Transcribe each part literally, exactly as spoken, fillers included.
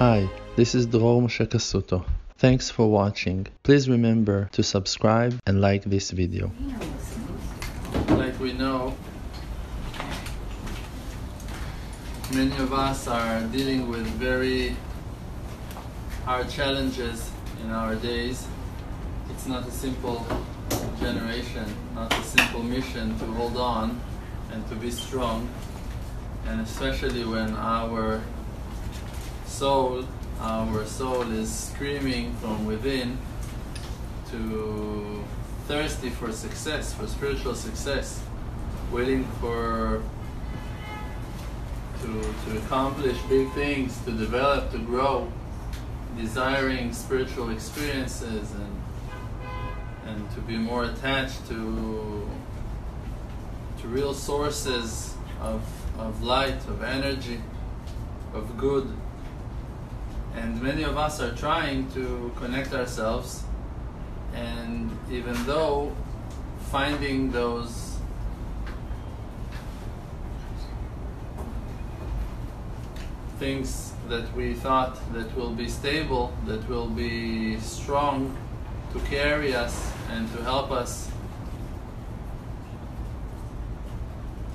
Hi, this is Dror Moshe Kasuto. Thanks for watching. Please remember to subscribe and like this video. Like we know, many of us are dealing with very hard challenges in our days. It's not a simple generation, not a simple mission to hold on and to be strong, and especially when our soul, our soul is screaming from within, to thirsty for success, for spiritual success, waiting for to, to accomplish big things, to develop, to grow, desiring spiritual experiences and and to be more attached to to real sources of of light, of energy, of good. And many of us are trying to connect ourselves, and even though finding those things that we thought that will be stable, that will be strong to carry us and to help us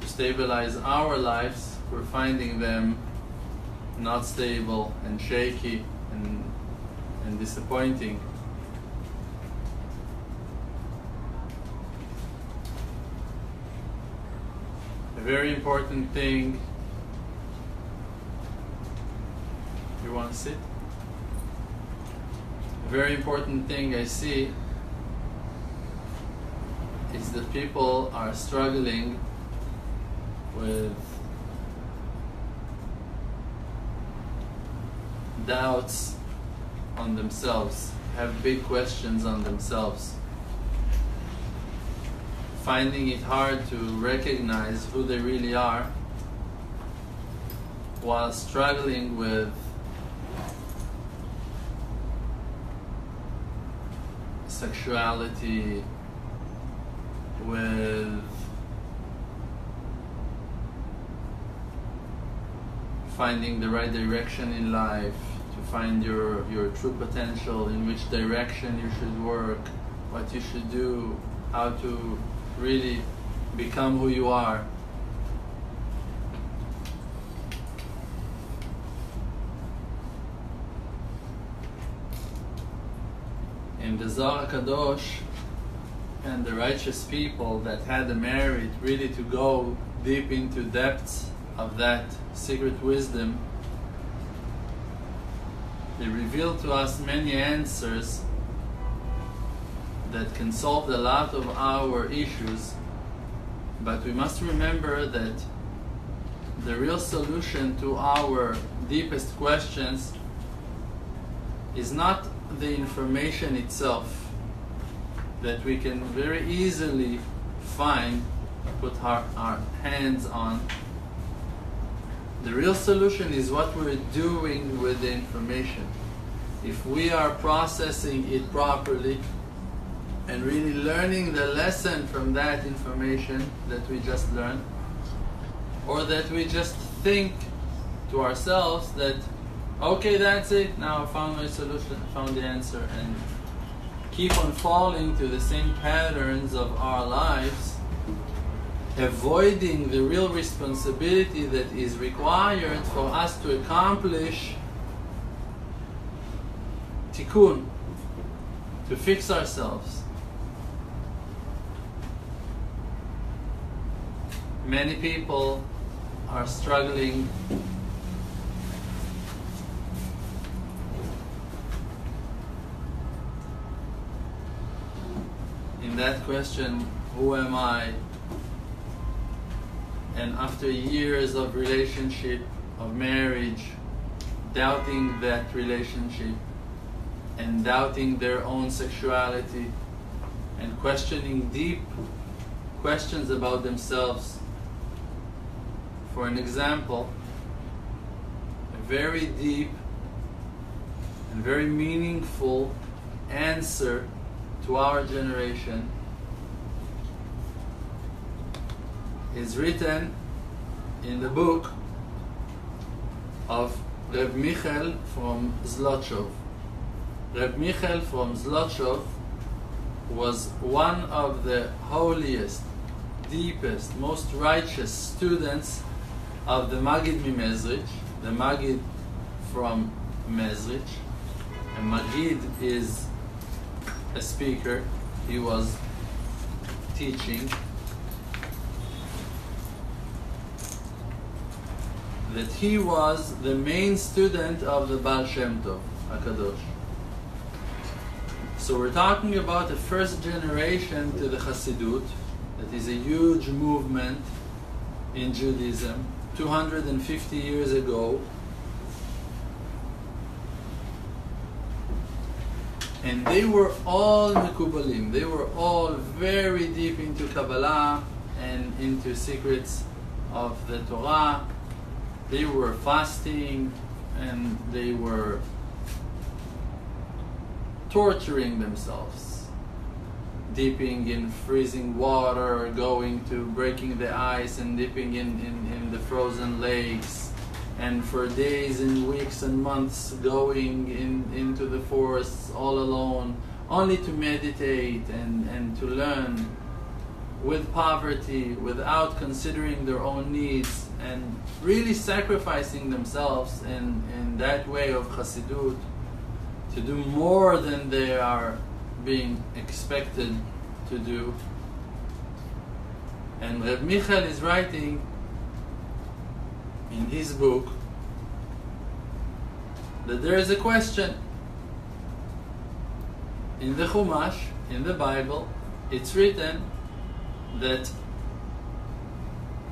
to stabilize our lives, we're finding them not stable and shaky and, and disappointing. A very important thing. You want to sit? A very important thing I see is that people are struggling with doubts on themselves, have big questions on themselves, finding it hard to recognize who they really are, while struggling with sexuality, with finding the right direction in life, to find your, your true potential, in which direction you should work, what you should do, how to really become who you are. In the Zohar Kadosh and the righteous people that had the merit really to go deep into depths of that secret wisdom, they reveal to us many answers that can solve a lot of our issues. But we must remember that the real solution to our deepest questions is not the information itself that we can very easily find, put our, our hands on. The real solution is what we're doing with the information. If we are processing it properly and really learning the lesson from that information that we just learned, or that we just think to ourselves that, okay, that's it, now I found my solution, I found the answer, and keep on falling to the same patterns of our lives, avoiding the real responsibility that is required for us to accomplish tikkun, to fix ourselves. Many people are struggling in that question, who am I? And after years of relationship, of marriage, doubting that relationship, and doubting their own sexuality, and questioning deep questions about themselves. For an example, a very deep and very meaningful answer to our generation is written in the book of Reb Michel from Zlotchov. Reb Michel from Zlotchov was one of the holiest, deepest, most righteous students of the Magid mi Mezrich, the Magid from Mezrich. And Magid is a speaker. He was teaching that he was the main student of the Baal Shem Tov, HaKadosh. So we're talking about the first generation to the Chassidut, that is a huge movement in Judaism, two hundred fifty years ago. And they were all Mekubalim, they were all very deep into Kabbalah and into secrets of the Torah. They were fasting and they were torturing themselves, dipping in freezing water, going to breaking the ice and dipping in, in, in the frozen lakes, and for days and weeks and months going in, into the forests all alone, only to meditate and, and to learn with poverty, without considering their own needs, and really sacrificing themselves in, in that way of Chassidut, to do more than they are being expected to do. And Reb Michel is writing in his book that there is a question in the Chumash, in the Bible. It's written that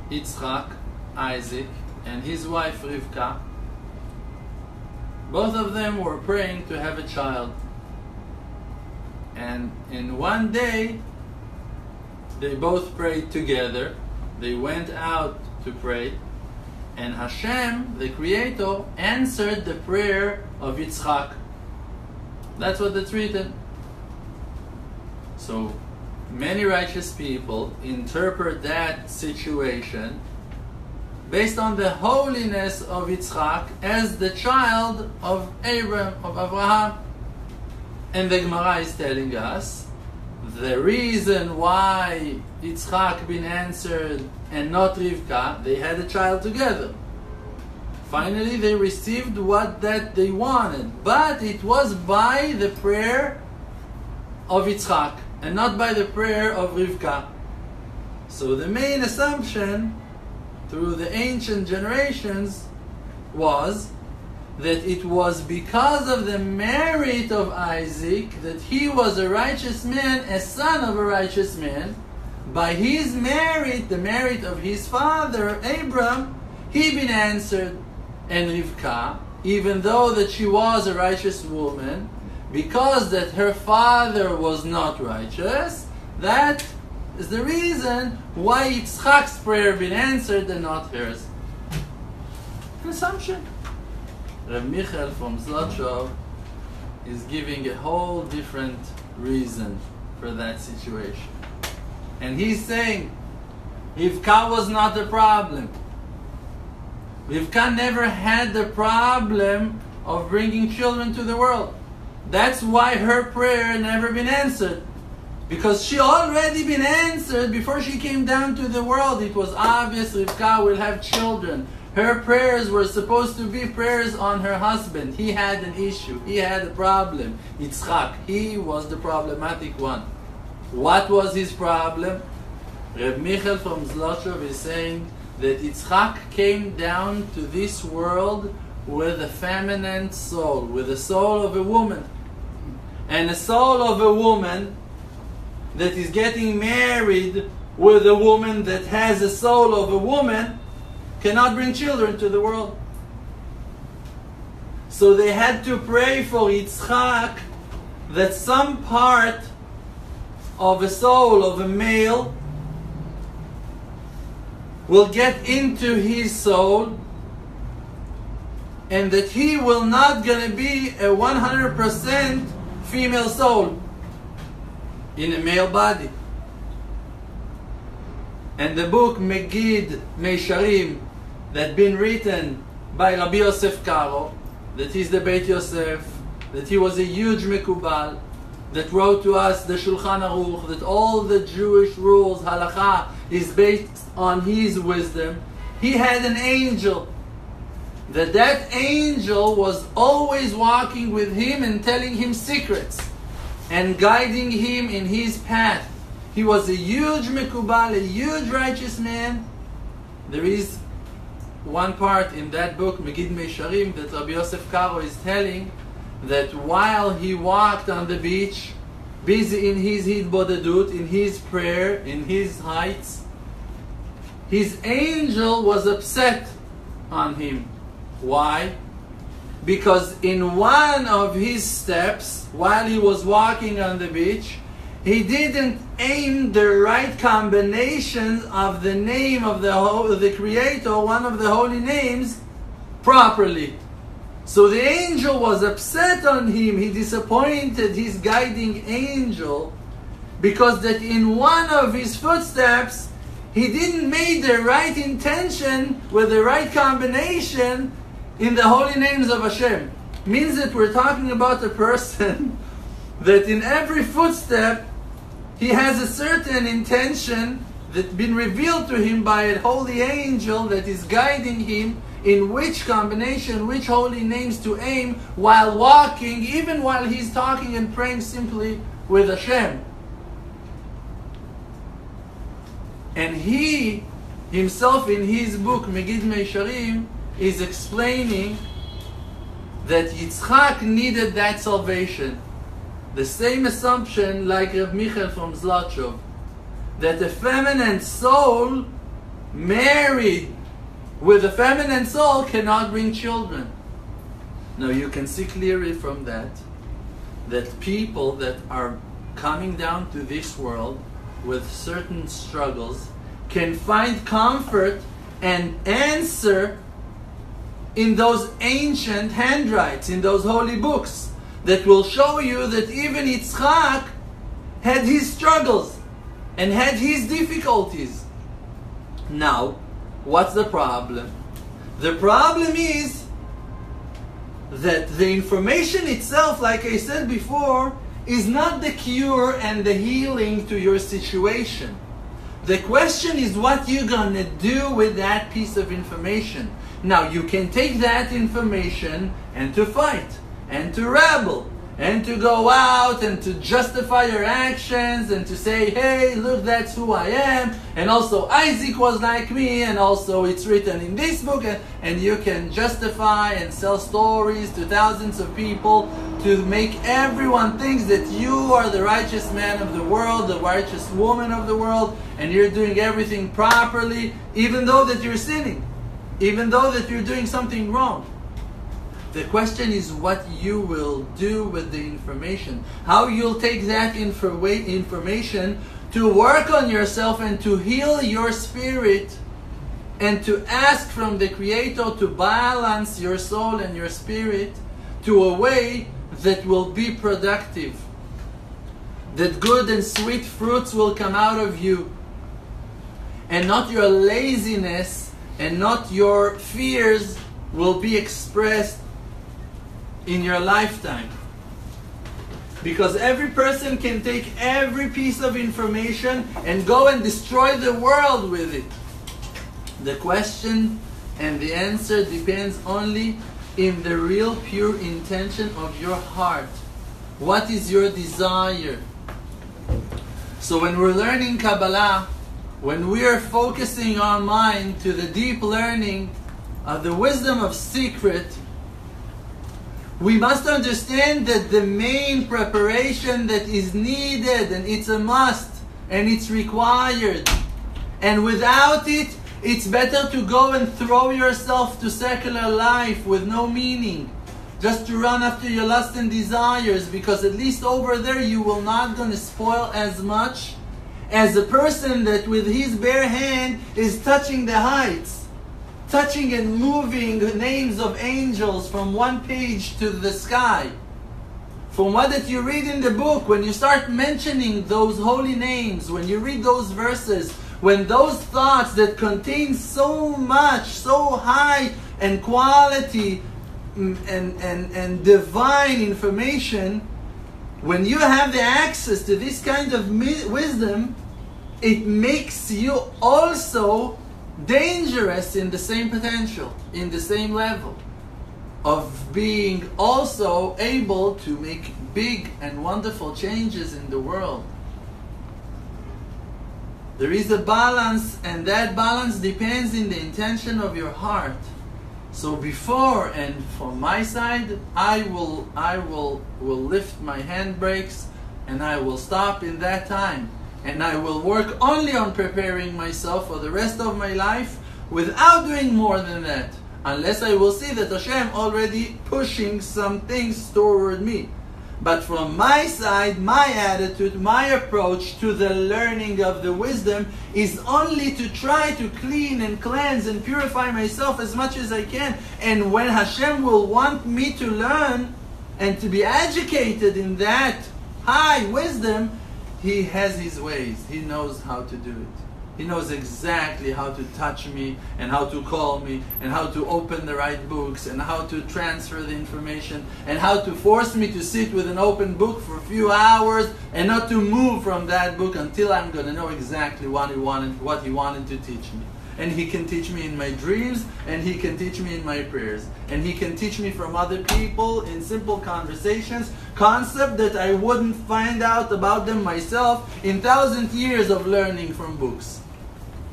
Yitzchak, Isaac, and his wife Rivka, both of them were praying to have a child, and in one day they both prayed together. They went out to pray, and Hashem, the Creator, answered the prayer of Yitzchak. That's what it's written. So many righteous people interpret that situation based on the holiness of Yitzchak as the child of Abraham, of Abraham. And the Gemara is telling us the reason why Yitzchak been answered and not Rivka, they had a child together. Finally, they received what that they wanted, but it was by the prayer of Yitzchak and not by the prayer of Rivka. So the main assumption through the ancient generations was that it was because of the merit of Isaac that he was a righteous man, a son of a righteous man. By his merit, the merit of his father, Abram, he been answered. And Rivka, even though that she was a righteous woman, because that her father was not righteous, that is the reason why Yitzchak's prayer been answered and not hers. An assumption. Reb Michel from Zlotchov is giving a whole different reason for that situation. And he's saying, Rivka was not the problem. Rivka never had the problem of bringing children to the world. That's why her prayer never been answered. Because she already been answered before she came down to the world. It was obvious Rivka will have children. Her prayers were supposed to be prayers on her husband. He had an issue. He had a problem. Yitzchak, he was the problematic one. What was his problem? Reb Michel from Zlotchov is saying that Yitzchak came down to this world with a feminine soul, with the soul of a woman. And the soul of a woman that is getting married with a woman that has a soul of a woman cannot bring children to the world. So they had to pray for Yitzchak that some part of a soul of a male will get into his soul, and that he will not gonna be a one hundred percent female soul in a male body. And the book Megid Meisharim that been written by Rabbi Yosef Karo, that he's the Beit Yosef, that he was a huge Mekubal, that wrote to us the Shulchan Aruch, that all the Jewish rules, Halakha, is based on his wisdom. He had an angel, that that angel was always walking with him and telling him secrets and guiding him in his path. He was a huge Mekubal, a huge righteous man. There is one part in that book, Megid Meisharim, that Rabbi Yosef Karo is telling that while he walked on the beach, busy in his Hidbodedut, in his prayer, in his heights, his angel was upset on him. Why? Because in one of his steps, while he was walking on the beach, he didn't aim the right combination of the name of the, of the Creator, one of the holy names, properly. So the angel was upset on him. He disappointed his guiding angel because that in one of his footsteps, he didn't make the right intention with the right combination in the holy names of Hashem. Means that we're talking about a person that in every footstep he has a certain intention that's been revealed to him by a holy angel that is guiding him in which combination, which holy names to aim while walking, even while he's talking and praying simply with Hashem. And he himself in his book, Megid Meisharim, is explaining that Yitzchak needed that salvation. The same assumption like Reb Michel from Zlotchov, that a feminine soul married with a feminine soul cannot bring children. Now you can see clearly from that, that people that are coming down to this world with certain struggles can find comfort and answer in those ancient handwrites, in those holy books, that will show you that even Yitzchak had his struggles and had his difficulties. Now, what's the problem? The problem is that the information itself, like I said before, is not the cure and the healing to your situation. The question is what you're gonna do with that piece of information. Now, you can take that information and to fight, and to rebel, and to go out, and to justify your actions, and to say, hey, look, that's who I am, and also Isaac was like me, and also it's written in this book, and, and you can justify and sell stories to thousands of people to make everyone think that you are the righteous man of the world, the righteous woman of the world, and you're doing everything properly, even though that you're sinning, even though that you're doing something wrong. The question is what you will do with the information. How you'll take that info information to work on yourself and to heal your spirit and to ask from the Creator to balance your soul and your spirit to a way that will be productive. That good and sweet fruits will come out of you. And not your laziness and not your fears will be expressed in your lifetime. Because every person can take every piece of information and go and destroy the world with it. The question and the answer depends only in the real pure intention of your heart. What is your desire? So when we're learning Kabbalah, when we are focusing our mind to the deep learning of the wisdom of secret, we must understand that the main preparation that is needed, and it's a must, and it's required. And without it, it's better to go and throw yourself to secular life with no meaning, just to run after your lust and desires, because at least over there you will not going to spoil as much as a person that with his bare hand is touching the heights, touching and moving the names of angels from one page to the sky. From what that you read in the book, when you start mentioning those holy names, when you read those verses, when those thoughts that contain so much, so high and quality and, and, and divine information, when you have the access to this kind of wisdom, it makes you also dangerous in the same potential, in the same level, of being also able to make big and wonderful changes in the world. There is a balance, and that balance depends on the intention of your heart. So before, and from my side, I will, I will, will lift my handbrakes, and I will stop in that time. And I will work only on preparing myself for the rest of my life without doing more than that. Unless I will see that Hashem already pushing some things toward me. But from my side, my attitude, my approach to the learning of the wisdom is only to try to clean and cleanse and purify myself as much as I can. And when Hashem will want me to learn and to be educated in that high wisdom, He has His ways. He knows how to do it. He knows exactly how to touch me and how to call me and how to open the right books and how to transfer the information and how to force me to sit with an open book for a few hours and not to move from that book until I'm going to know exactly what he wanted, what he wanted to teach me. And He can teach me in my dreams, and He can teach me in my prayers, and He can teach me from other people in simple conversations, concepts that I wouldn't find out about them myself in thousand years of learning from books.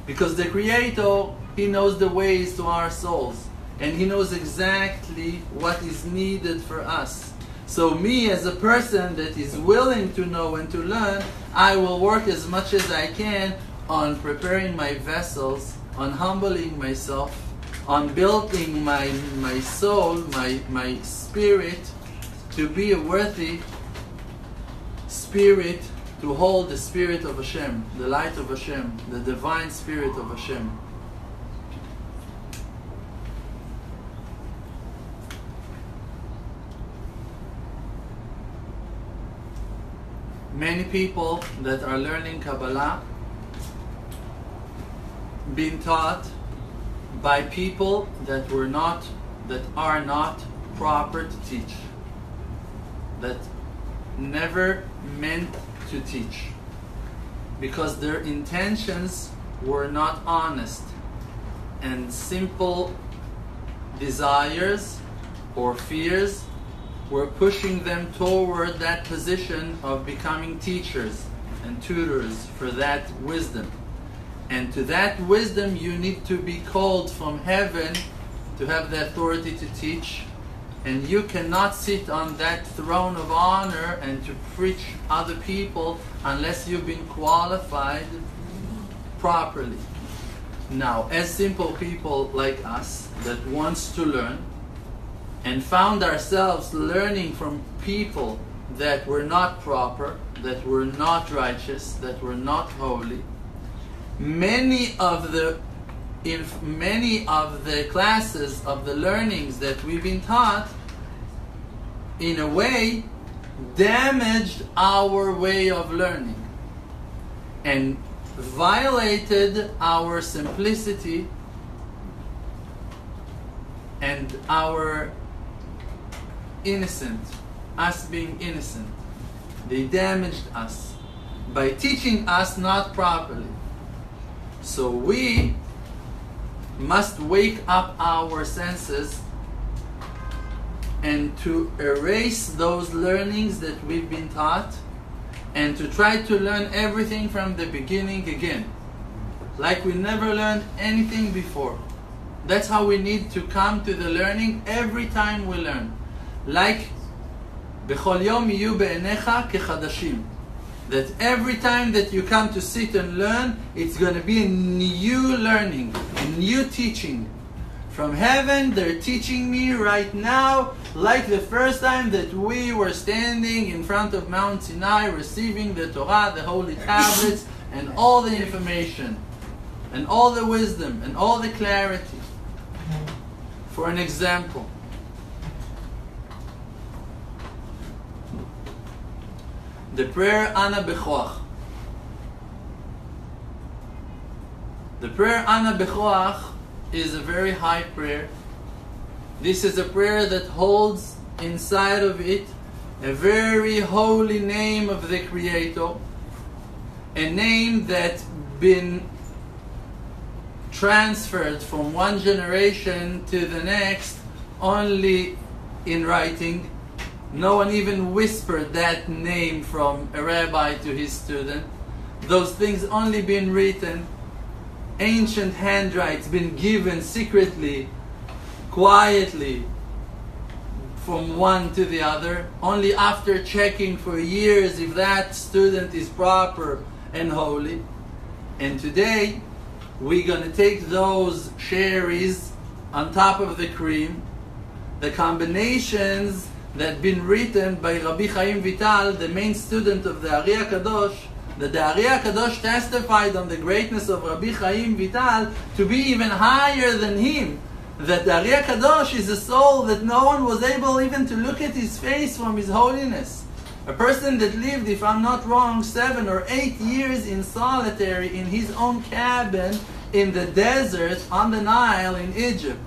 Because the Creator, He knows the ways to our souls, and He knows exactly what is needed for us. So me, as a person that is willing to know and to learn, I will work as much as I can on preparing my vessels, on humbling myself, on building my my soul, my my spirit, to be a worthy spirit, to hold the spirit of Hashem, the light of Hashem, the divine spirit of Hashem. Many people that are learning Kabbalah been taught by people that were not, that are not proper to teach, that never meant to teach, because their intentions were not honest, and simple desires or fears were pushing them toward that position of becoming teachers and tutors for that wisdom. And to that wisdom you need to be called from heaven to have the authority to teach. And you cannot sit on that throne of honor and to preach other people unless you've been qualified properly. Now, as simple people like us that wants to learn and found ourselves learning from people that were not proper, that were not righteous, that were not holy, Many of the if many of the classes of the learnings that we've been taught, in a way, damaged our way of learning and violated our simplicity and our innocent, us being innocent. They damaged us by teaching us not properly. So we must wake up our senses and to erase those learnings that we've been taught and to try to learn everything from the beginning again, like we never learned anything before. That's how we need to come to the learning every time we learn. Like, בכל יום יהיו בעיניך כחדשים. That every time that you come to sit and learn, it's going to be a new learning, a new teaching. From heaven, they're teaching me right now, like the first time that we were standing in front of Mount Sinai, receiving the Torah, the holy tablets, and all the information, and all the wisdom, and all the clarity. For an example, the prayer Ana Bechoach. The prayer Ana Bechoach is a very high prayer This is a prayer that holds inside of it a very holy name of the Creator, a name that's been transferred from one generation to the next only in writing. No one even whispered that name from a rabbi to his student. Those things only been written, ancient handwrites been given secretly, quietly, from one to the other, only after checking for years if that student is proper and holy. And today, we're going to take those sherries on top of the cream, the combinations that been written by Rabbi Chaim Vital, the main student of the Ariya Kadosh, that the Ariya Kadosh testified on the greatness of Rabbi Chaim Vital to be even higher than him. That the Ariya Kadosh is a soul that no one was able even to look at his face from his holiness. A person that lived, if I'm not wrong, seven or eight years in solitary in his own cabin in the desert on the Nile in Egypt.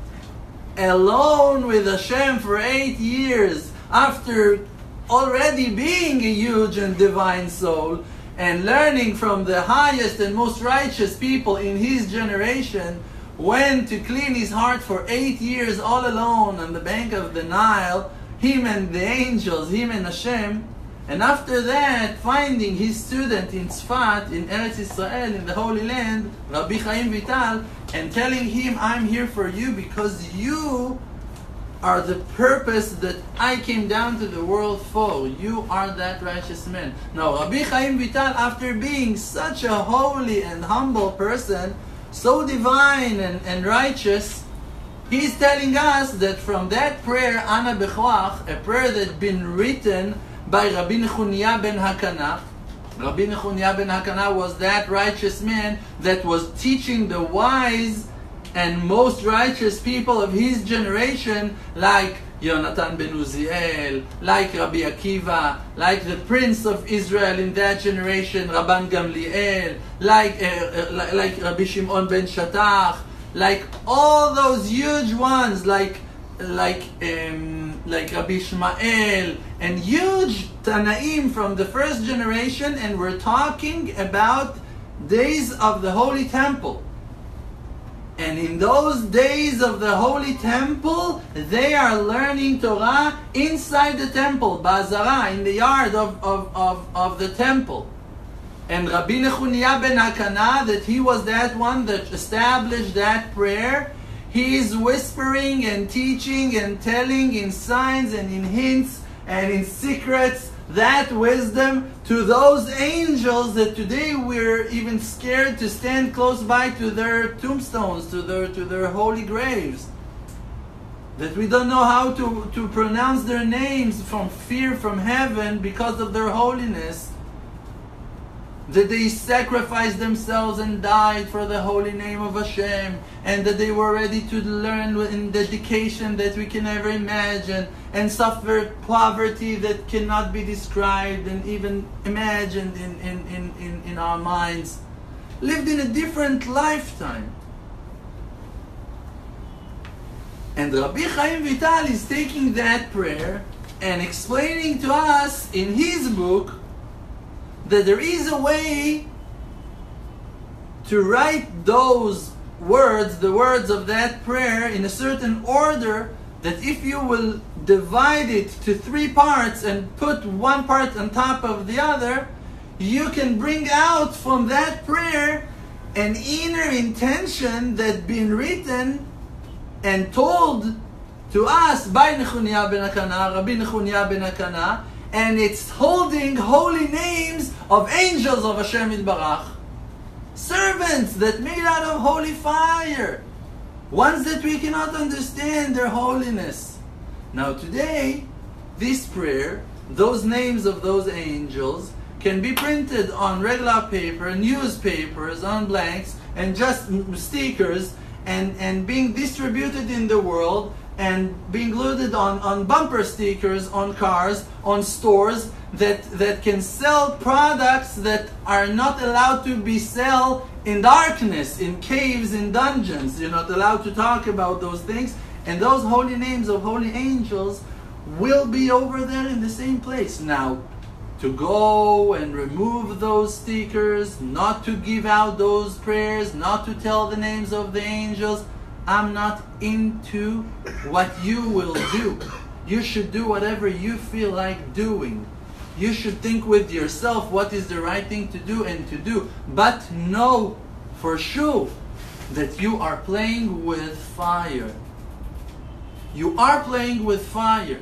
Alone with Hashem for eight years after already being a huge and divine soul and learning from the highest and most righteous people in his generation, went to clean his heart for eight years all alone on the bank of the Nile, him and the angels, him and Hashem, and after that finding his student in Tzfat, in Eretz Israel, in the Holy Land, Rabbi Chaim Vital, and telling him, I'm here for you because you are the purpose that I came down to the world for. You are that righteous man. Now Rabbi Chaim Vital, after being such a holy and humble person, so divine and, and righteous, he's telling us that from that prayer, Ana Bechoach, a prayer that's been written by Rabbi Nechunia ben Hakana. Rabbi Nechunia ben Hakana was that righteous man that was teaching the wise and most righteous people of his generation, like Yonatan ben Uziel, like Rabbi Akiva, like the Prince of Israel in that generation, Rabban Gamliel, like, uh, uh, like Rabbi Shimon ben Shattach, like all those huge ones, like like um, like Rabbi Shmael, and huge Tanaim from the first generation, and we're talking about days of the Holy Temple. And in those days of the Holy Temple, they are learning Torah inside the temple, Bazara, in the yard of, of, of, of the temple. And Rabbi Nechunia ben Hakana, that he was that one that established that prayer, he is whispering and teaching and telling in signs and in hints and in secrets that wisdom to those angels that today we're even scared to stand close by to their tombstones, to their to their holy graves. That we don't know how to, to pronounce their names from fear from heaven because of their holiness. That they sacrificed themselves and died for the holy name of Hashem, and that they were ready to learn in dedication that we can never imagine, and suffered poverty that cannot be described and even imagined in, in, in, in, in our minds. Lived in a different lifetime. And Rabbi Chaim Vital is taking that prayer and explaining to us in his book that there is a way to write those words, the words of that prayer, in a certain order, that if you will divide it to three parts and put one part on top of the other, you can bring out from that prayer an inner intention that's been written and told to us by Nechunia ben Hakana, Rabbi Nechunia ben Hakana, and it's holding holy names of angels of Hashem Yitbarach, servants that made out of holy fire, ones that we cannot understand their holiness. Now today, this prayer, those names of those angels, can be printed on regular paper, newspapers, on blanks, and just stickers, and, and being distributed in the world, and being loaded on, on bumper stickers, on cars, on stores that, that can sell products that are not allowed to be sell in darkness, in caves, in dungeons. You're not allowed to talk about those things. And those holy names of holy angels will be over there in the same place. Now, to go and remove those stickers, not to give out those prayers, not to tell the names of the angels, I'm not into what you will do. You should do whatever you feel like doing. You should think with yourself what is the right thing to do and to do. But know for sure that you are playing with fire. You are playing with fire.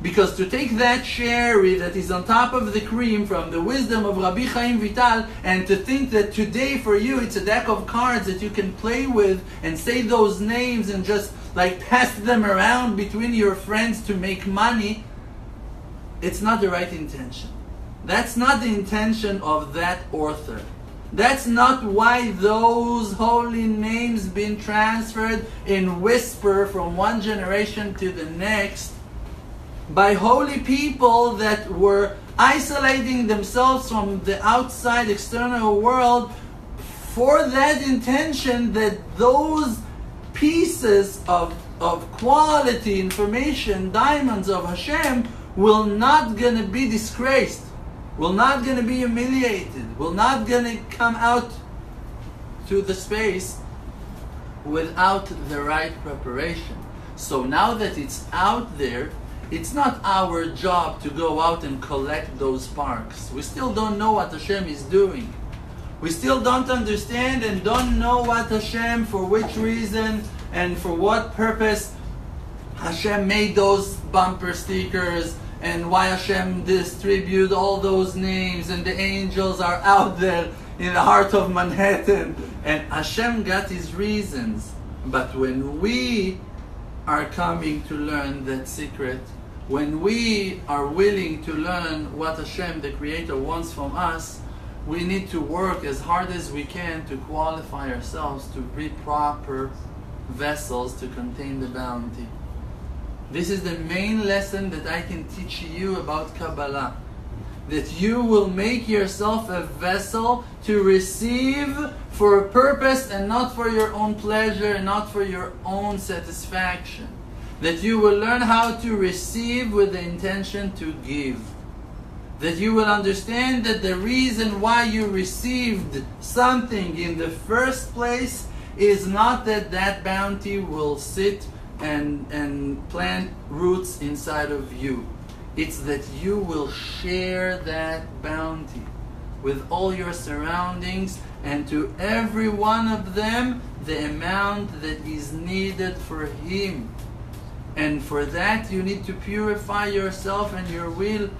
Because to take that sherry that is on top of the cream from the wisdom of Rabbi Chaim Vital and to think that today for you it's a deck of cards that you can play with and say those names and just like pass them around between your friends to make money, it's not the right intention. That's not the intention of that author. That's not why those holy names been transferred in whisper from one generation to the next by holy people that were isolating themselves from the outside external world for that intention that those pieces of, of quality information, diamonds of Hashem, will not gonna be disgraced, will not gonna be humiliated, will not gonna come out to the space without the right preparation. So now that it's out there, it's not our job to go out and collect those sparks. We still don't know what Hashem is doing. We still don't understand and don't know what Hashem, for which reason and for what purpose Hashem made those bumper stickers and why Hashem distribute all those names and the angels are out there in the heart of Manhattan. And Hashem got his reasons. But when we are coming to learn that secret, when we are willing to learn what Hashem, the Creator, wants from us, we need to work as hard as we can to qualify ourselves to be proper vessels to contain the bounty. This is the main lesson that I can teach you about Kabbalah. That you will make yourself a vessel to receive for a purpose and not for your own pleasure and not for your own satisfaction. That you will learn how to receive with the intention to give. That you will understand that the reason why you received something in the first place is not that that bounty will sit and, and plant roots inside of you. It's that you will share that bounty with all your surroundings and to every one of them the amount that is needed for him. And for that you need to purify yourself and your will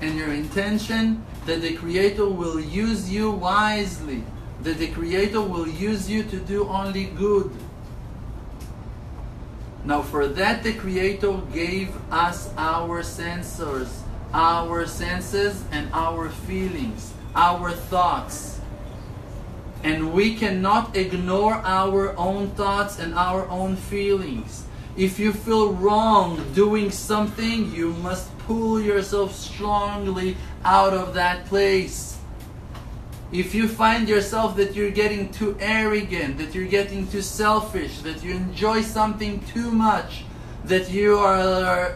and your intention that the Creator will use you wisely, that the Creator will use you to do only good. Now for that the Creator gave us our sensors, our senses and our feelings, our thoughts. And we cannot ignore our own thoughts and our own feelings. If you feel wrong doing something, you must pull yourself strongly out of that place. If you find yourself that you're getting too arrogant, that you're getting too selfish, that you enjoy something too much, that you are,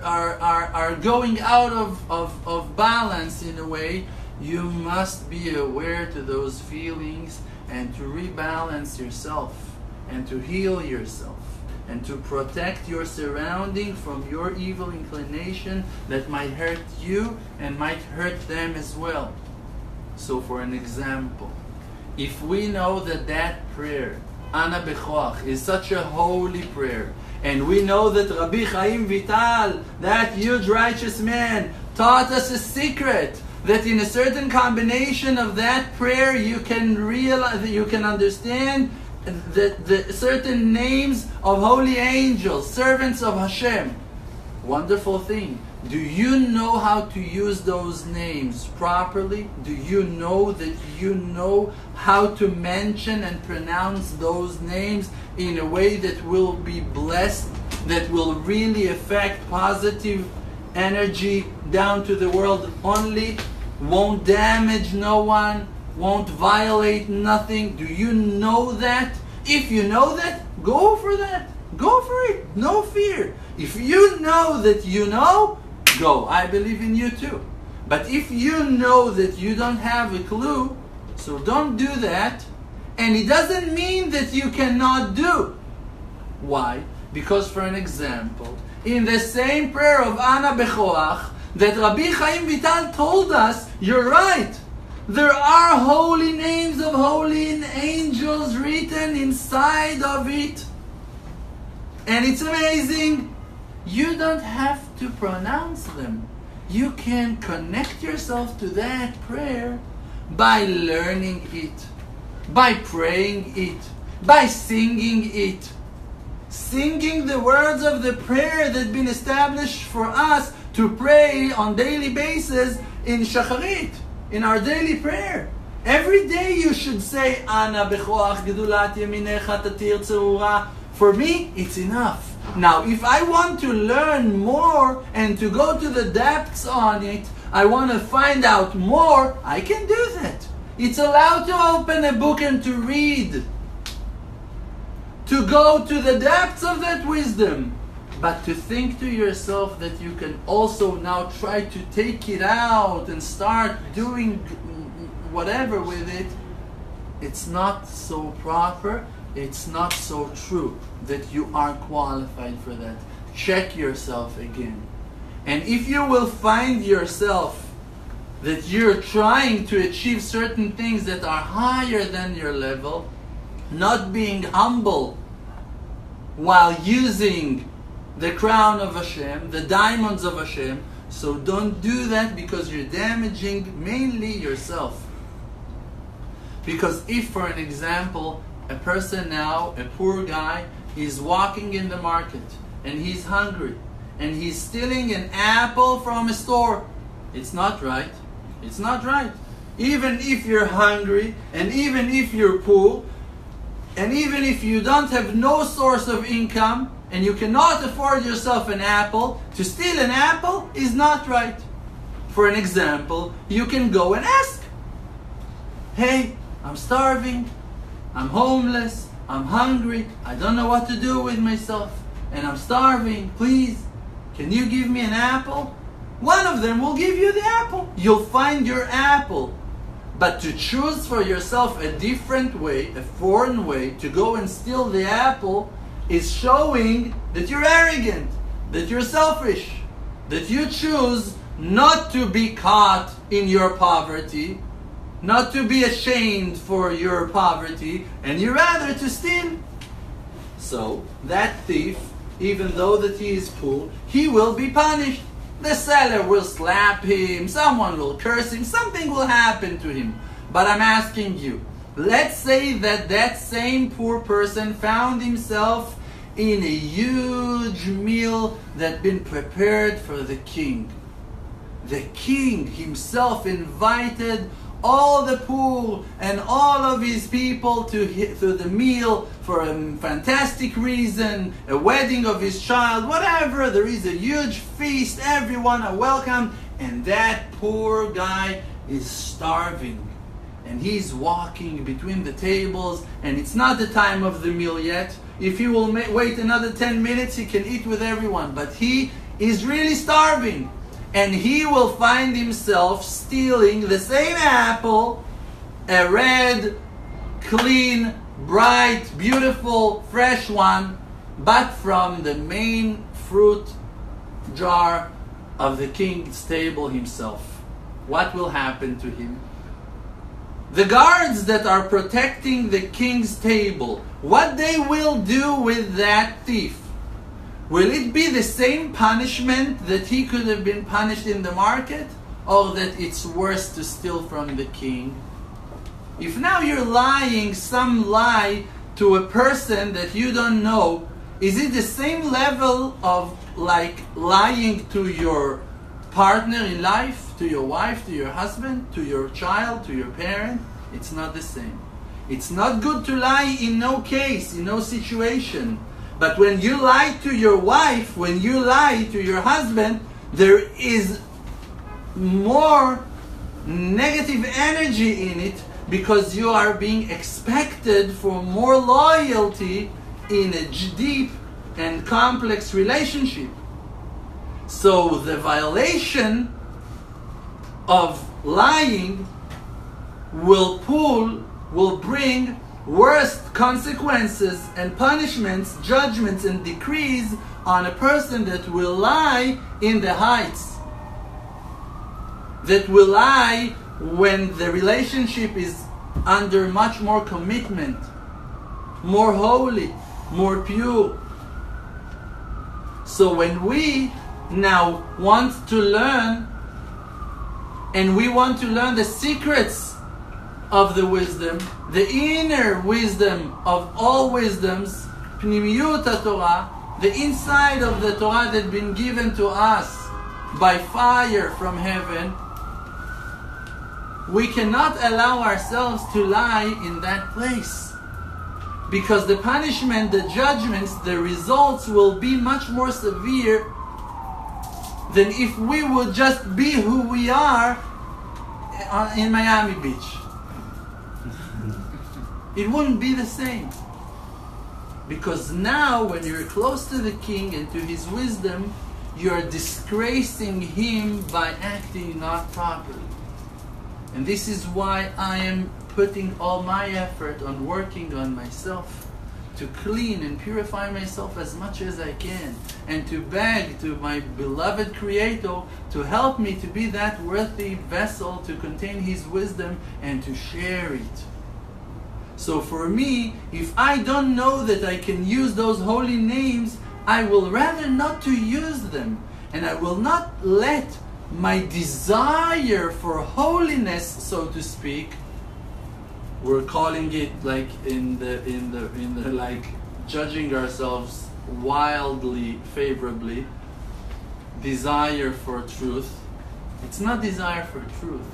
are, are, are going out of, of, of balance in a way, you must be aware to those feelings and to rebalance yourself and to heal yourself and to protect your surrounding from your evil inclination that might hurt you and might hurt them as well. So for an example, if we know that that prayer, Ana Bechoach, is such a holy prayer, and we know that Rabbi Chaim Vital, that huge righteous man, taught us a secret, that in a certain combination of that prayer you can realize, you can understand the, the certain names of holy angels, servants of Hashem. Wonderful thing. Do you know how to use those names properly? Do you know that you know how to mention and pronounce those names in a way that will be blessed, that will really affect positive energy down to the world only, won't damage no one, won't violate nothing. Do you know that? If you know that, go for that. Go for it. No fear. If you know that you know, go. I believe in you too. But if you know that you don't have a clue, so don't do that. And it doesn't mean that you cannot do. Why? Because, for an example, in the same prayer of Ana Bechoach, that Rabbi Chaim Vital told us, you're right. There are holy names of holy angels written inside of it. And it's amazing. You don't have to pronounce them. You can connect yourself to that prayer by learning it, by praying it, by singing it. Singing the words of the prayer that's been established for us to pray on daily basis in Shacharit, in our daily prayer. Every day you should say, Ana Bechoach Gedulat Yeminecha Tatir Tzerura. For me, it's enough. Now, if I want to learn more and to go to the depths on it, I want to find out more, I can do that. It's allowed to open a book and to read, to go to the depths of that wisdom. But to think to yourself that you can also now try to take it out and start doing whatever with it, it's not so proper, it's not so true that you are qualified for that. Check yourself again. And if you will find yourself that you're trying to achieve certain things that are higher than your level, not being humble while using the crown of Hashem, the diamonds of Hashem, so don't do that, because you're damaging mainly yourself. Because if, for an example, a person now, a poor guy, is walking in the market and he's hungry and he's stealing an apple from a store, it's not right. It's not right. Even if you're hungry and even if you're poor and even if you don't have no source of income, and you cannot afford yourself an apple, to steal an apple is not right. For an example, you can go and ask, hey, I'm starving, I'm homeless, I'm hungry, I don't know what to do with myself, and I'm starving, please, can you give me an apple? One of them will give you the apple. You'll find your apple. But to choose for yourself a different way, a foreign way, to go and steal the apple, is showing that you're arrogant, that you're selfish, that you choose not to be caught in your poverty, not to be ashamed for your poverty, and you rather to steal. So that thief, even though that he is poor, he will be punished. The seller will slap him, someone will curse him, something will happen to him. But I'm asking you, let's say that that same poor person found himself in a huge meal that had been prepared for the king. The king himself invited all the poor and all of his people to, to the meal for a fantastic reason, a wedding of his child, whatever. There is a huge feast, everyone are welcome, and that poor guy is starving. And he's walking between the tables, and it's not the time of the meal yet. If he will wait another ten minutes, he can eat with everyone. But he is really starving. And he will find himself stealing the same apple, a red, clean, bright, beautiful, fresh one, but from the main fruit jar of the king's table himself. What will happen to him? The guards that are protecting the king's table, what they will do with that thief? Will it be the same punishment that he could have been punished in the market, or that it's worse to steal from the king? If now you're lying some lie to a person that you don't know, is it the same level of like lying to your partner in life, to your wife, to your husband, to your child, to your parent? It's not the same. It's not good to lie in no case, in no situation. But when you lie to your wife, when you lie to your husband, there is more negative energy in it because you are being expected for more loyalty in a deep and complex relationship. So the violation of lying will pull, will bring worst consequences and punishments, judgments and decrees on a person that will lie in the heights, that will lie when the relationship is under much more commitment, more holy, more pure. So when we now want to learn, and we want to learn the secrets of the wisdom, the inner wisdom of all wisdoms, Pnimiyut HaTorah, the inside of the Torah that been given to us by fire from heaven, we cannot allow ourselves to lie in that place, because the punishment, the judgments, the results will be much more severe than if we would just be who we are in Miami Beach. It wouldn't be the same. Because now when you're close to the king and to his wisdom, you're disgracing him by acting not properly. And this is why I am putting all my effort on working on myself, to clean and purify myself as much as I can, and to beg to my beloved Creator to help me to be that worthy vessel to contain his wisdom and to share it. So for me, if I don't know that I can use those holy names, I will rather not to use them, and I will not let my desire for holiness, so to speak, we're calling it like in the in the in the like judging ourselves wildly favorably, desire for truth. It's not desire for truth.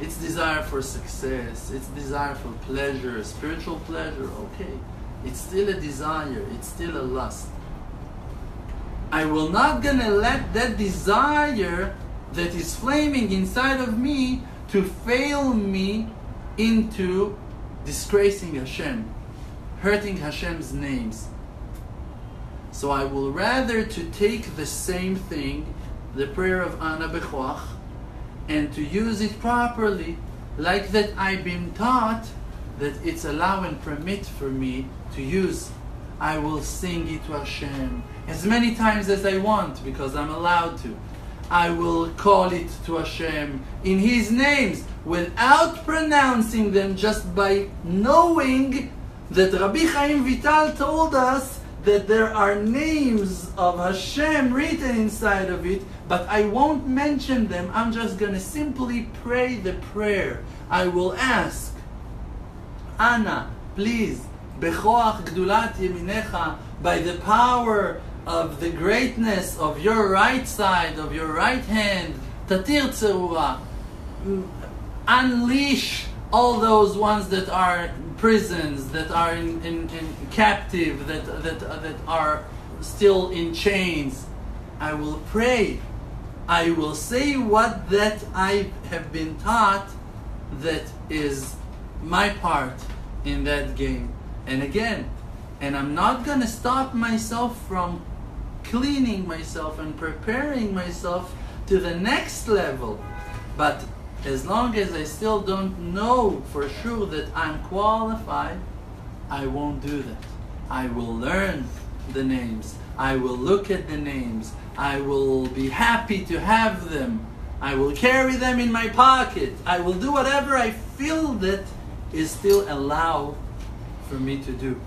It's desire for success. It's desire for pleasure, spiritual pleasure. Okay, it's still a desire. It's still a lust. I will not gonna let that desire that is flaming inside of me to fail me into disgracing Hashem, hurting Hashem's names. So I will rather to take the same thing, the prayer of Ana Bechoach, and to use it properly, like that I've been taught that it's allow and permit for me to use. I will sing it to Hashem as many times as I want, because I'm allowed to. I will call it to Hashem in His names, without pronouncing them, just by knowing that Rabbi Chaim Vital told us that there are names of Hashem written inside of it, but I won't mention them. I'm just going to simply pray the prayer. I will ask, Ana, please, Bechoach Gdulat Yeminecha, by the power of the greatness of your right side, of your right hand, Tatir Tzerura, unleash all those ones that are prisons, that are in, in, in captive, that, that, that are still in chains. I will pray. I will say what that I have been taught that is my part in that game. And again, and I'm not going to stop myself from cleaning myself and preparing myself to the next level. But as long as I still don't know for sure that I'm qualified, I won't do that. I will learn the names. I will look at the names. I will be happy to have them. I will carry them in my pocket. I will do whatever I feel that is still allowed for me to do.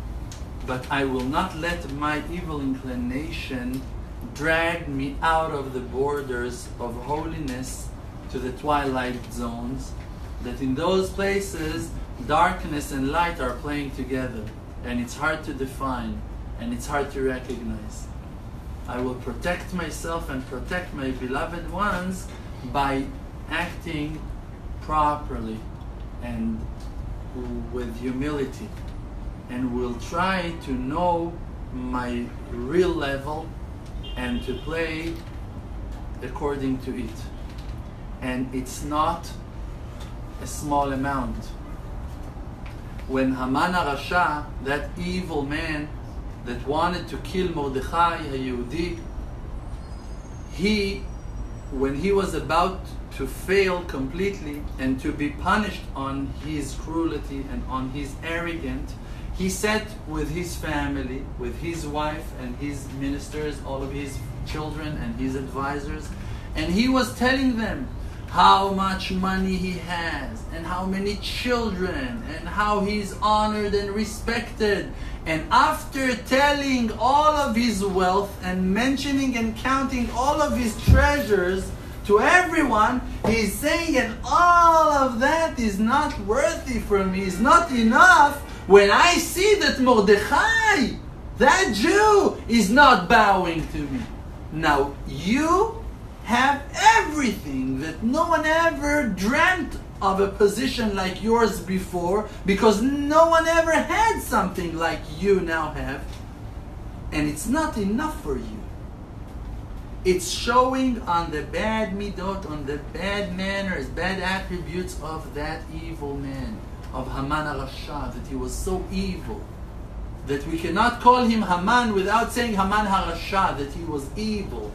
But I will not let my evil inclination drag me out of the borders of holiness to the twilight zones, that in those places darkness and light are playing together, and it's hard to define, and it's hard to recognize. I will protect myself and protect my beloved ones by acting properly and with humility, and will try to know my real level and to play according to it. And it's not a small amount. When Haman Arasha, that evil man that wanted to kill Mordechai, a Yehudi, he, when he was about to fail completely and to be punished on his cruelty and on his arrogance, he sat with his family, with his wife and his ministers, all of his children and his advisors, and he was telling them how much money he has and how many children and how he's honored and respected. And after telling all of his wealth and mentioning and counting all of his treasures to everyone, he's saying, and all of that is not worthy for me, is not enough, when I see that Mordechai, that Jew, is not bowing to me. Now you have everything that no one ever dreamt of, a position like yours before, because no one ever had something like you now have, and it's not enough for you. It's showing on the bad midot, on the bad manners, bad attributes of that evil man, of Haman Arasha, that he was so evil that we cannot call him Haman without saying Haman Arasha, that he was evil.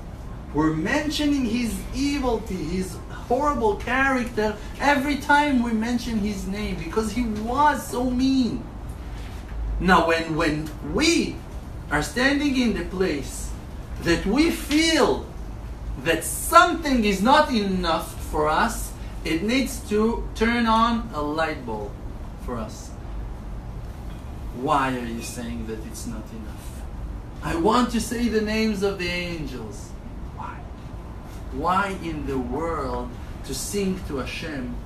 We're mentioning his evilty, his horrible character, every time we mention his name, because he was so mean. Now when, when we are standing in the place that we feel that something is not enough for us, it needs to turn on a light bulb for us. Why are you saying that it's not enough? I want to say the names of the angels. Why? Why in the world to sing to Hashem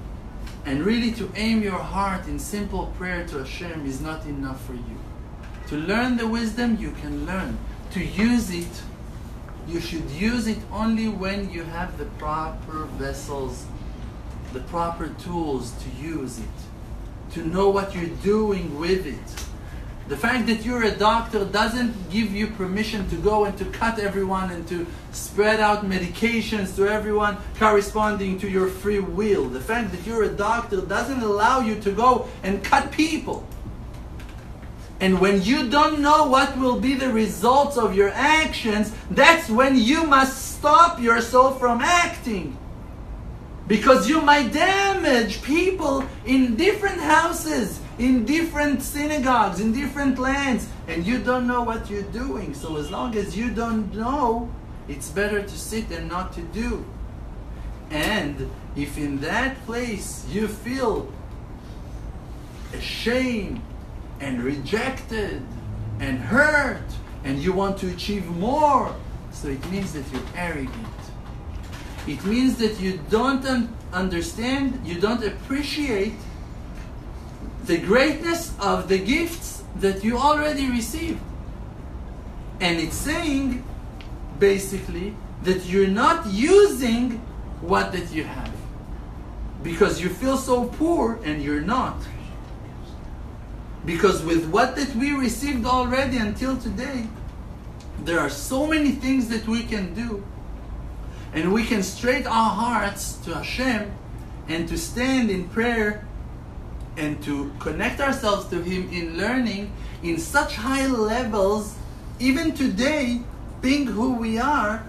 and really to aim your heart in simple prayer to Hashem is not enough for you? To learn the wisdom, you can learn. To use it, you should use it only when you have the proper vessels, the proper tools to use it, to know what you're doing with it. The fact that you're a doctor doesn't give you permission to go and to cut everyone and to spread out medications to everyone corresponding to your free will. The fact that you're a doctor doesn't allow you to go and cut people. And when you don't know what will be the results of your actions, that's when you must stop yourself from acting. Because you might damage people in different houses, in different synagogues, in different lands, and you don't know what you're doing. So as long as you don't know, it's better to sit and not to do. And if in that place you feel ashamed and rejected and hurt and you want to achieve more, so it means that you're arrogant. It means that you don't un- understand, you don't appreciate the greatness of the gifts that you already received. And it's saying, basically, that you're not using what that you have. Because you feel so poor, and you're not. Because with what that we received already until today, there are so many things that we can do. And we can straight our hearts to Hashem and to stand in prayer and to connect ourselves to Him in learning in such high levels, even today, being who we are,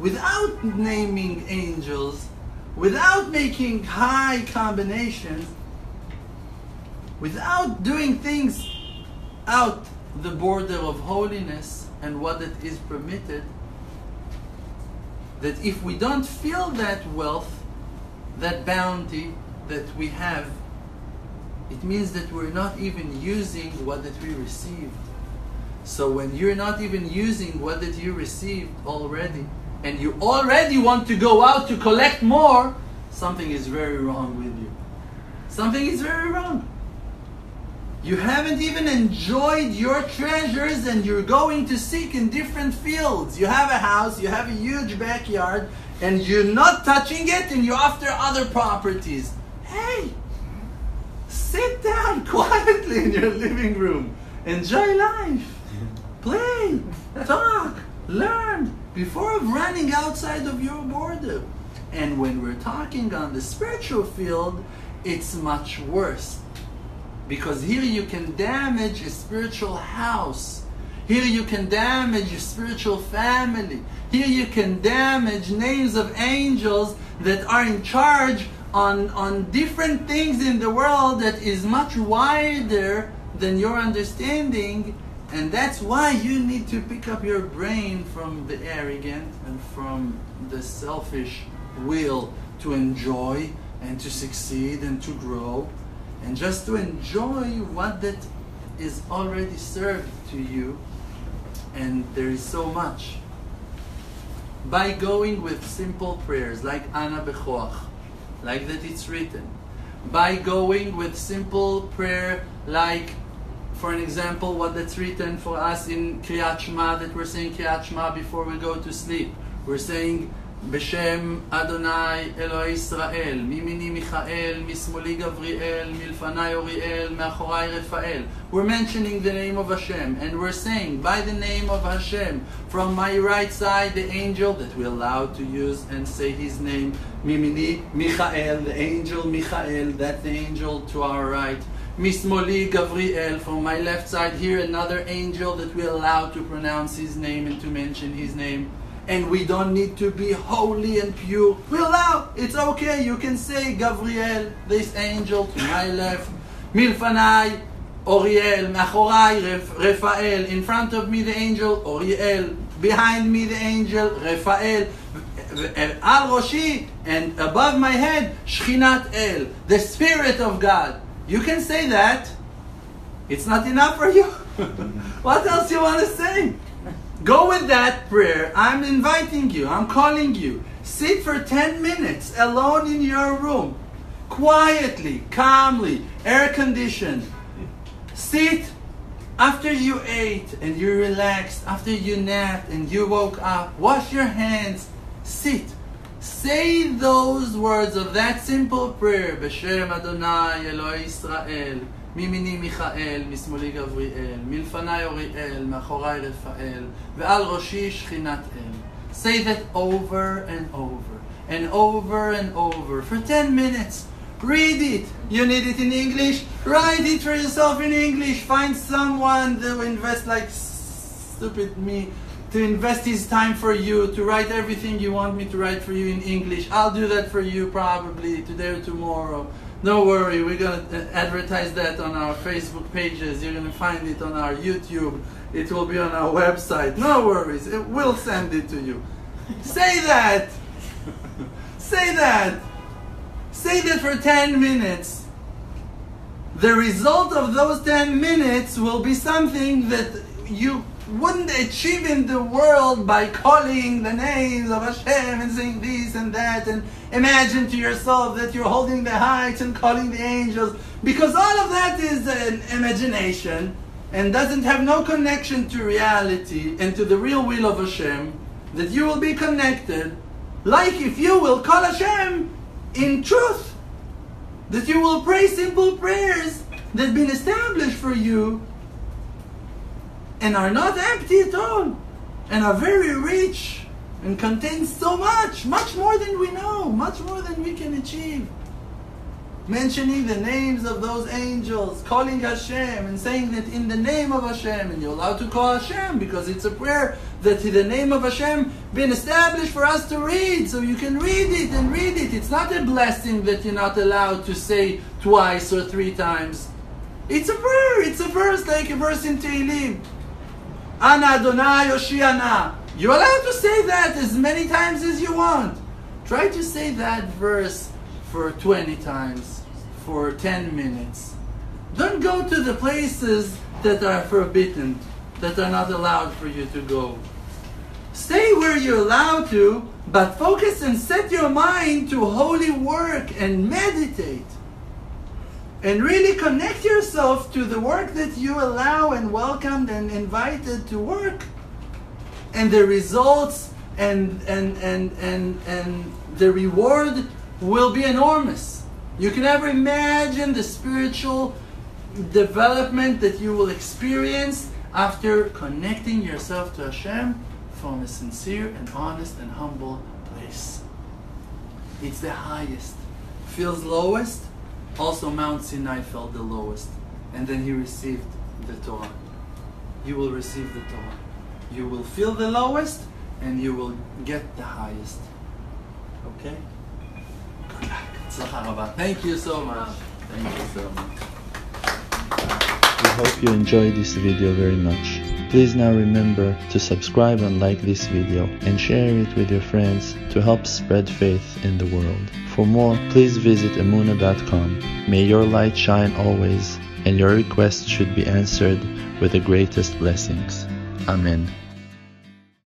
without naming angels, without making high combinations, without doing things out the border of holiness and what it is permitted. That if we don't feel that wealth, that bounty that we have, it means that we're not even using what that we received. So when you're not even using what that you received already, and you already want to go out to collect more, something is very wrong with you. Something is very wrong. You haven't even enjoyed your treasures and you're going to seek in different fields. You have a house, you have a huge backyard, and you're not touching it and you're after other properties. Hey! Sit down quietly in your living room. Enjoy life. Play, talk, learn, before running outside of your border. And when we're talking on the spiritual field, it's much worse. Because here you can damage a spiritual house. Here you can damage a spiritual family. Here you can damage names of angels that are in charge on, on different things in the world that is much wider than your understanding. And that's why you need to pick up your brain from the arrogant and from the selfish will to enjoy and to succeed and to grow. And just to enjoy what that is already served to you. And there is so much. By going with simple prayers like Ana Bechoach, like that it's written. By going with simple prayer like, for an example, what that's written for us in Kriyat Shema, that we're saying Kriyat Shema before we go to sleep. We're saying B'Shem Adonai Eloi Israel, Mimini Michael, Mismoli Gabriel, Milfanai Oriel, Meachorai Raphael. We're mentioning the name of Hashem, and we're saying, by the name of Hashem, from my right side, the angel that we're allowed to use and say his name, Mimini Michael, the angel Michael, that's the angel to our right. Mismoli Gabriel, from my left side, here another angel that we're allowed to pronounce his name and to mention his name. And we don't need to be holy and pure. We're allowed. It's okay. You can say Gabriel, this angel to my left. Milfanai, Oriel. Machorai, Raphael. In front of me the angel, Oriel. Behind me the angel, Raphael. Al Roshi, and above my head, Shechinat El, the Spirit of God. You can say that. It's not enough for you. What else you want to say? Go with that prayer. I'm inviting you. I'm calling you. Sit for ten minutes alone in your room. Quietly, calmly, air-conditioned. Sit after you ate and you relaxed, after you napped and you woke up. Wash your hands. Sit. Say those words of that simple prayer. B'Shem Adonai Eloi Israel. Mimini Michael, Mismoli Gavriel, Milfanai Oriel, Machorai Raphael, Ve'al Roshi Shechinat El. Say that over and over, and over and over, for ten minutes. Read it. You need it in English? Write it for yourself in English. Find someone to invest, like stupid me, to invest his time for you, to write everything you want me to write for you in English. I'll do that for you probably today or tomorrow. No worry, we're going to advertise that on our Facebook pages. You're going to find it on our YouTube. It will be on our website. No worries, it will send it to you. Say that! Say that! Say that for ten minutes. The result of those ten minutes will be something that you wouldn't achieve in the world by calling the names of Hashem and saying this and that, and imagine to yourself that you're holding the heights and calling the angels, because all of that is an imagination and doesn't have no connection to reality and to the real will of Hashem, that you will be connected, like if you will call Hashem in truth, that you will pray simple prayers that have been established for you and are not empty at all, and are very rich, and contain so much, much more than we know, much more than we can achieve. Mentioning the names of those angels, calling Hashem, and saying that in the name of Hashem, and you're allowed to call Hashem, because it's a prayer that in the name of Hashem been established for us to read, so you can read it and read it. It's not a blessing that you're not allowed to say twice or three times. It's a prayer, it's a verse, like a verse in Tehillim. Ana Adonai Yoshiana. You're allowed to say that as many times as you want. Try to say that verse for twenty times, for ten minutes. Don't go to the places that are forbidden, that are not allowed for you to go. Stay where you're allowed to, but focus and set your mind to holy work and meditate. And really connect yourself to the work that you allow and welcomed and invited to work. And the results and, and, and, and, and the reward will be enormous. You can never imagine the spiritual development that you will experience after connecting yourself to Hashem from a sincere and honest and humble place. It's the highest. Feels lowest, Also Mount Sinai fell the lowest, and then he received the Torah. You will receive the Torah. You will feel the lowest, and you will get the highest. Okay? Good luck. Thank you so much. Thank you so much. We hope you enjoyed this video very much. Please now remember to subscribe and like this video and share it with your friends to help spread faith in the world. For more, please visit emuna dot com. May your light shine always, and your requests should be answered with the greatest blessings. Amen.